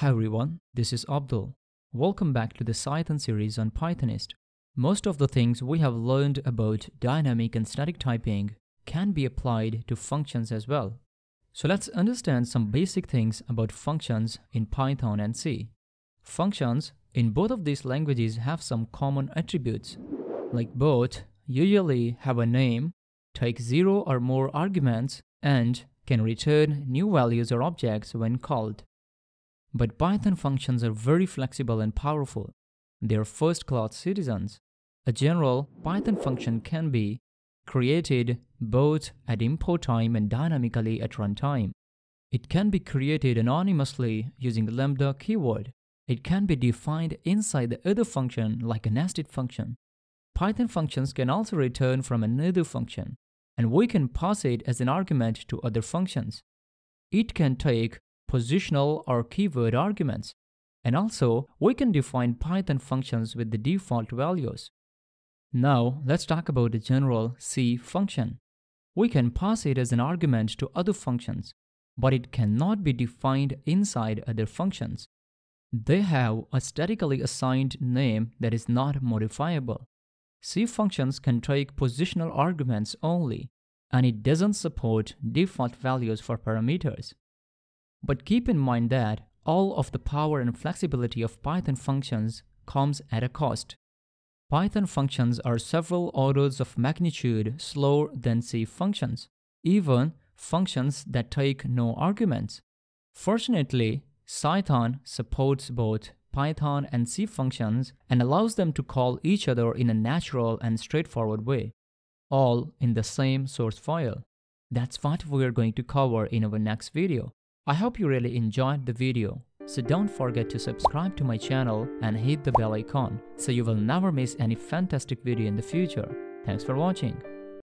Hi everyone, this is Abdul. Welcome back to the Cython series on Pythonist. Most of the things we have learned about dynamic and static typing can be applied to functions as well. So let's understand some basic things about functions in Python and C. Functions in both of these languages have some common attributes, like both usually have a name, take 0 or more arguments, and can return new values or objects when called. But Python functions are very flexible and powerful. They are first-class citizens. A general Python function can be created both at import time and dynamically at runtime. It can be created anonymously using lambda keyword. It can be defined inside the other function like a nested function. Python functions can also return from another function, and we can pass it as an argument to other functions. It can take positional or keyword arguments. And also, we can define Python functions with the default values. Now, let's talk about the general C function. We can pass it as an argument to other functions, but it cannot be defined inside other functions. They have a statically assigned name that is not modifiable. C functions can take positional arguments only, and it doesn't support default values for parameters. But keep in mind that all of the power and flexibility of Python functions comes at a cost. Python functions are several orders of magnitude slower than C functions, even functions that take no arguments. Fortunately, Cython supports both Python and C functions and allows them to call each other in a natural and straightforward way, all in the same source file. That's what we're going to cover in our next video. I hope you really enjoyed the video, so don't forget to subscribe to my channel and hit the bell icon so you will never miss any fantastic video in the future. Thanks for watching.